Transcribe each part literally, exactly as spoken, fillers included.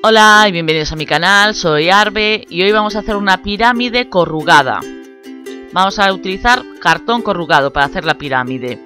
Hola y bienvenidos a mi canal, soy Arbe y hoy vamos a hacer una pirámide corrugada. Vamos a utilizar cartón corrugado para hacer la pirámide.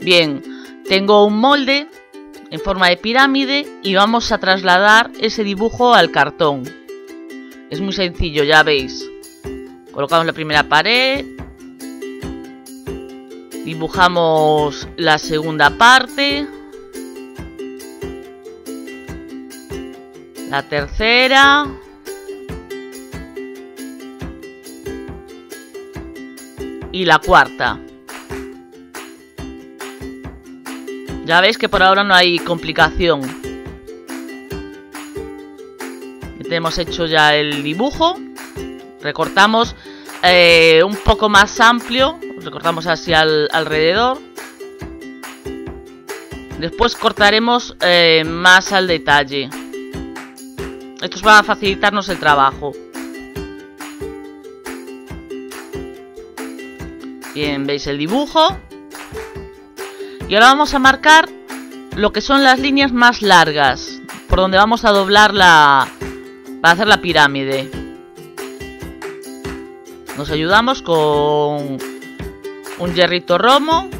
Bien, tengo un molde en forma de pirámide y vamos a trasladar ese dibujo al cartón. Es muy sencillo, ya veis. Colocamos la primera pared, dibujamos la segunda parte, la tercera, y la cuarta. Ya veis que por ahora no hay complicación. Tenemos hecho ya el dibujo. Recortamos eh, un poco más amplio. Recortamos hacia el alrededor. Después cortaremos eh, más al detalle. Esto va a facilitarnos el trabajo. Bien, veis el dibujo. Y ahora vamos a marcar lo que son las líneas más largas, por donde vamos a doblar la... para hacer la pirámide. Nos ayudamos con un hierrito romo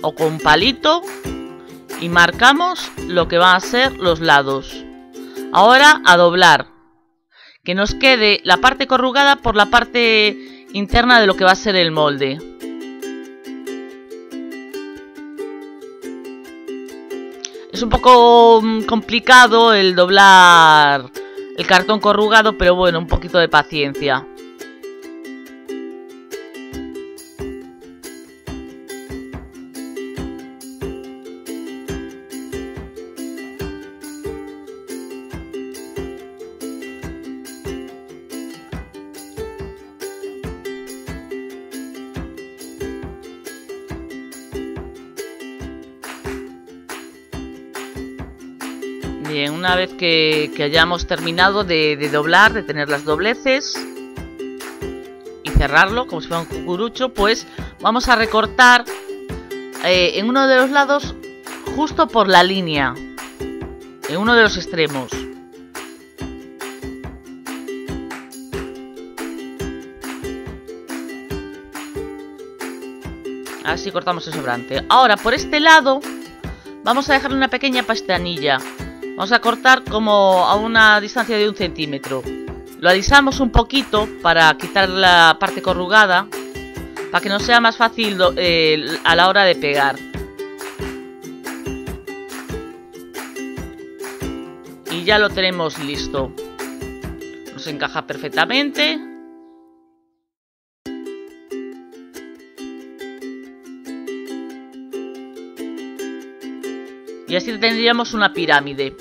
o con un palito y marcamos lo que van a ser los lados. Ahora a doblar, que nos quede la parte corrugada por la parte interna de lo que va a ser el molde. Es un poco complicado el doblar el cartón corrugado, pero bueno, un poquito de paciencia. Bien, una vez que, que hayamos terminado de, de doblar, de tener las dobleces y cerrarlo como si fuera un cucurucho, pues vamos a recortar eh, en uno de los lados justo por la línea, en uno de los extremos. Así cortamos el sobrante. Ahora por este lado vamos a dejarle una pequeña pestañilla. Vamos a cortar como a una distancia de un centímetro. Lo alisamos un poquito para quitar la parte corrugada, para que nos sea más fácil eh, a la hora de pegar. Y ya lo tenemos listo. Nos encaja perfectamente. Y así tendríamos una pirámide.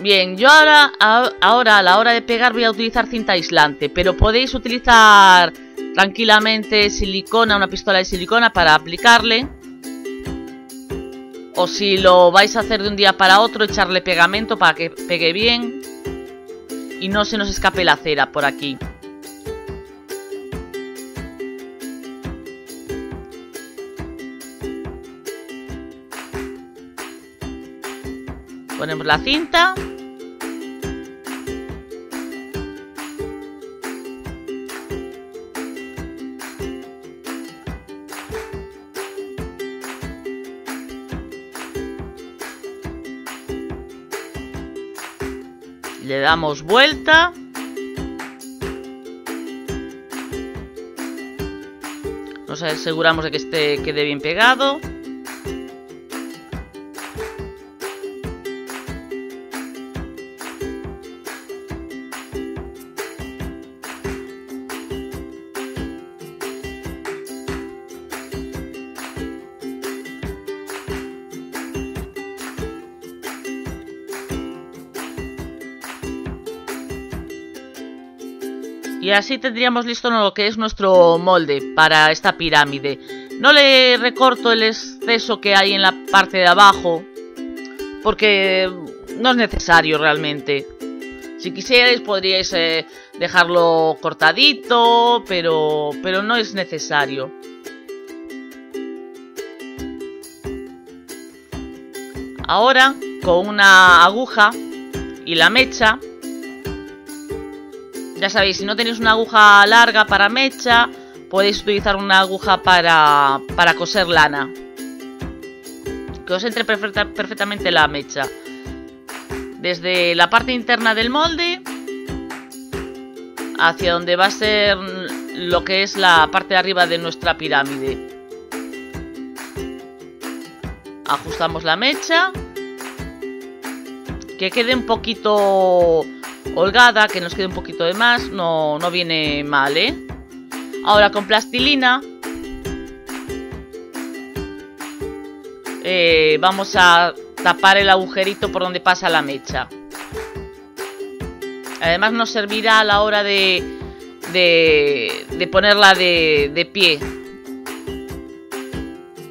Bien, yo ahora a, ahora a la hora de pegar voy a utilizar cinta aislante, pero podéis utilizar tranquilamente silicona, una pistola de silicona para aplicarle. O si lo vais a hacer de un día para otro, echarle pegamento para que pegue bien y no se nos escape la cera por aquí. Ponemos la cinta y le damos vuelta . Nos aseguramos de que este quede bien pegado . Y así tendríamos listo lo que es nuestro molde para esta pirámide. No le recorto el exceso que hay en la parte de abajo, porque no es necesario realmente. Si quisierais podríais eh, dejarlo cortadito, pero, pero no es necesario. Ahora, con una aguja y la mecha, ya sabéis, si no tenéis una aguja larga para mecha, podéis utilizar una aguja para, para coser lana, que os entre perfecta, perfectamente la mecha. Desde la parte interna del molde hacia donde va a ser lo que es la parte de arriba de nuestra pirámide. Ajustamos la mecha, que quede un poquito holgada, que nos quede un poquito de más, no, no viene mal, ¿eh? Ahora con plastilina eh, vamos a tapar el agujerito por donde pasa la mecha. Además nos servirá a la hora de, de, de ponerla de, de pie.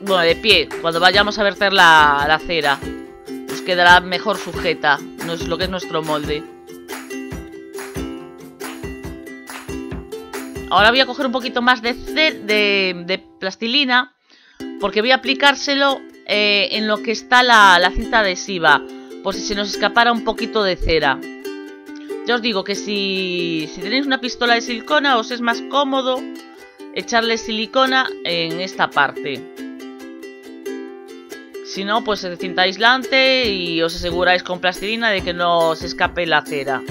Bueno, de pie, cuando vayamos a verter la, la cera, nos quedará mejor sujeta, no es lo que es nuestro molde. Ahora voy a coger un poquito más de, de, de plastilina, porque voy a aplicárselo eh, en lo que está la, la cinta adhesiva, por si se nos escapara un poquito de cera. Ya os digo que si, si tenéis una pistola de silicona, os es más cómodo echarle silicona en esta parte. Si no, pues cinta aislante y os aseguráis con plastilina de que no se escape la cera.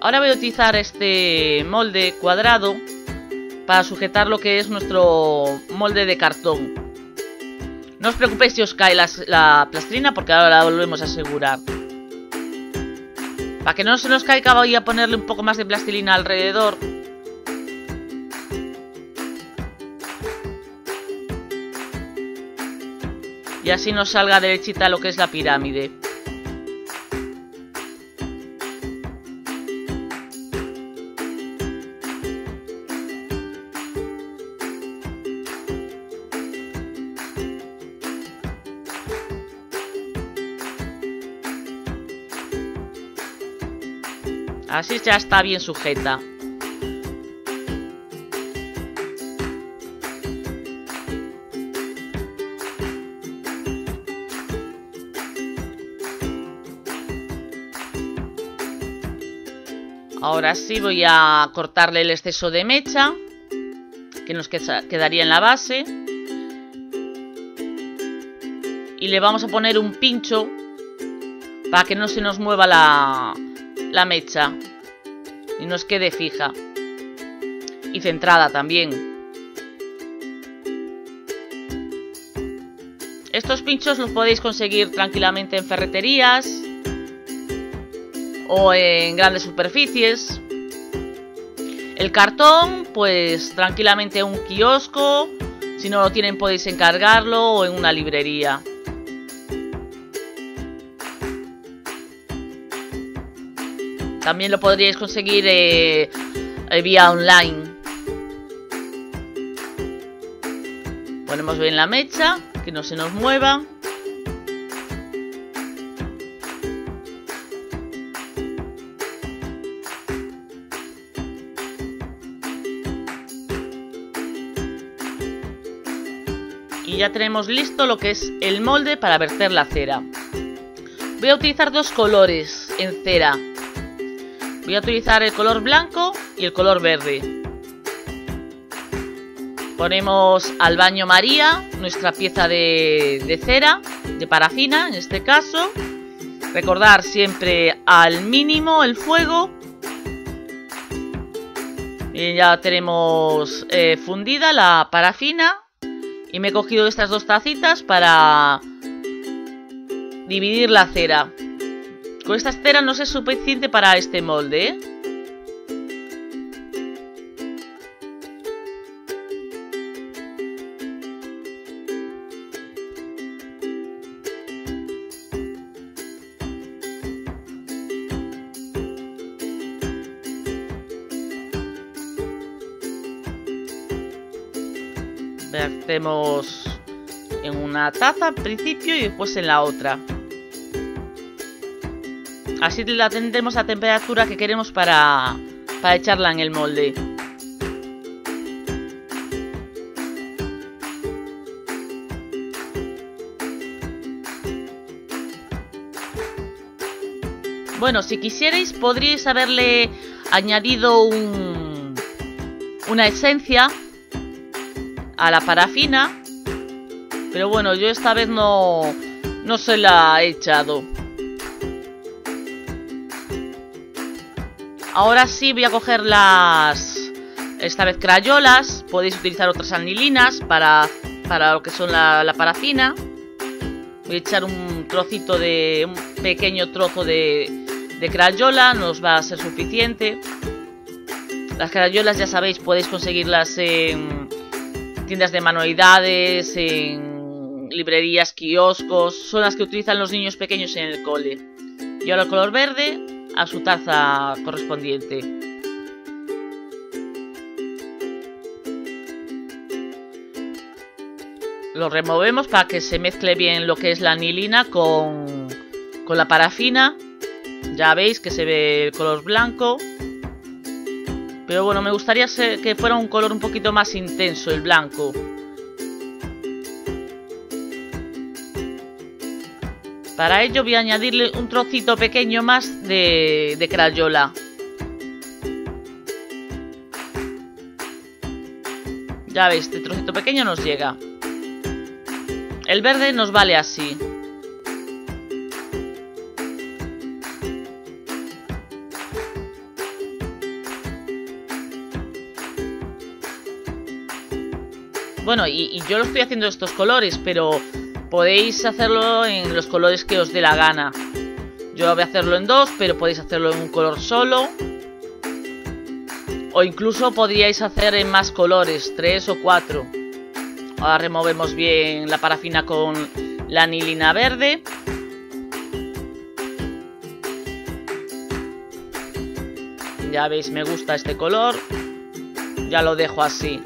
Ahora voy a utilizar este molde cuadrado para sujetar lo que es nuestro molde de cartón. No os preocupéis si os cae la, la plastilina, porque ahora la volvemos a asegurar. Para que no se nos caiga, voy a ponerle un poco más de plastilina alrededor. Y así nos salga derechita lo que es la pirámide. Así ya está bien sujeta. Ahora sí voy a cortarle el exceso de mecha que nos quedaría en la base. Y le vamos a poner un pincho para que no se nos mueva la... la mecha y nos quede fija y centrada también. Estos pinchos los podéis conseguir tranquilamente en ferreterías o en grandes superficies. El cartón, pues tranquilamente en un kiosco, si no lo tienen podéis encargarlo, o en una librería. También lo podríais conseguir eh, eh, vía online. Ponemos bien la mecha, que no se nos mueva. Y ya tenemos listo lo que es el molde para verter la cera. Voy a utilizar dos colores en cera. Voy a utilizar el color blanco y el color verde. Ponemos al baño María nuestra pieza de, de cera, de parafina en este caso. Recordar siempre al mínimo el fuego. Y ya tenemos eh, fundida la parafina. Y me he cogido estas dos tacitas para dividir la cera. Con esta cera no es suficiente para este molde, ¿eh? Vertemos en una taza al principio y después en la otra. Así la tendremos a temperatura que queremos para, para echarla en el molde. Bueno, si quisierais podríais haberle añadido un, una esencia a la parafina, pero bueno, yo esta vez no, no se la he echado. Ahora sí voy a coger las, esta vez crayolas, podéis utilizar otras anilinas para, para lo que son la, la parafina. Voy a echar un trocito de, un pequeño trozo de, de crayola, nos va a ser suficiente. Las crayolas ya sabéis, podéis conseguirlas en tiendas de manualidades, en librerías, kioscos, son las que utilizan los niños pequeños en el cole. Y ahora el color verde a su taza correspondiente. Lo removemos para que se mezcle bien lo que es la anilina con, con la parafina. Ya veis que se ve el color blanco, pero bueno, me gustaría que fuera un color un poquito más intenso, el blanco, para ello voy a añadirle un trocito pequeño más de, de crayola. Ya veis, este trocito pequeño nos llega. El verde nos vale así. Bueno, y, y yo lo estoy haciendo estos colores, pero podéis hacerlo en los colores que os dé la gana. Yo voy a hacerlo en dos, pero podéis hacerlo en un color solo. O incluso podríais hacer en más colores, tres o cuatro. Ahora removemos bien la parafina con la anilina verde. Ya veis, me gusta este color. Ya lo dejo así.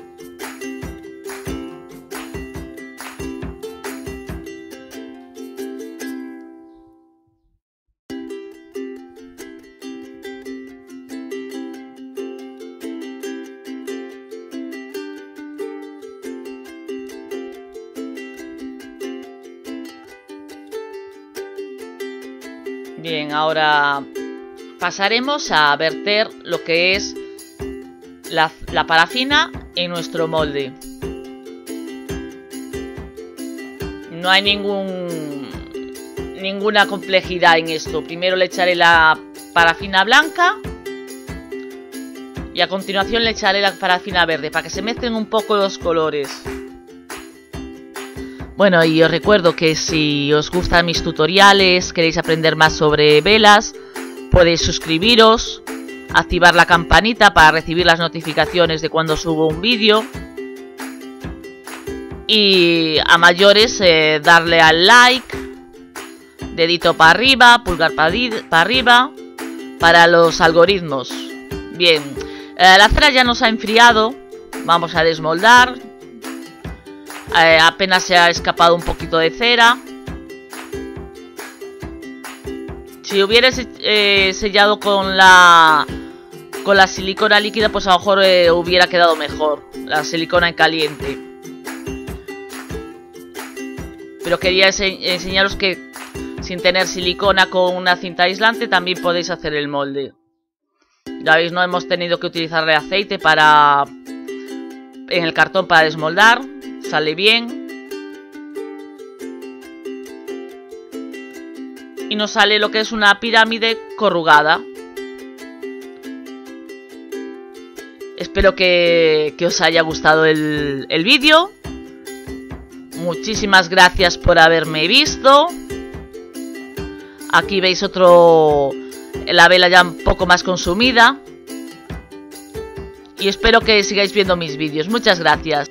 Bien, ahora pasaremos a verter lo que es la, la parafina en nuestro molde. No hay ningún, ninguna complejidad en esto. Primero le echaré la parafina blanca y a continuación le echaré la parafina verde para que se mezclen un poco los colores. Bueno, y os recuerdo que si os gustan mis tutoriales, queréis aprender más sobre velas, podéis suscribiros, activar la campanita para recibir las notificaciones de cuando subo un vídeo y a mayores eh, darle al like, dedito para arriba, pulgar para arriba, para los algoritmos. Bien, eh, la cera ya nos ha enfriado, vamos a desmoldar. Eh, apenas se ha escapado un poquito de cera. Si hubieras eh, sellado con la con la silicona líquida, pues a lo mejor eh, hubiera quedado mejor la silicona en caliente, pero quería ense enseñaros que sin tener silicona, con una cinta aislante también podéis hacer el molde. Ya veis, no hemos tenido que utilizarle aceite para en el cartón para desmoldar. Sale bien y nos sale lo que es una pirámide corrugada. Espero que, que os haya gustado el, el vídeo. Muchísimas gracias por haberme visto. Aquí veis otro, la vela ya un poco más consumida, y espero que sigáis viendo mis vídeos. Muchas gracias.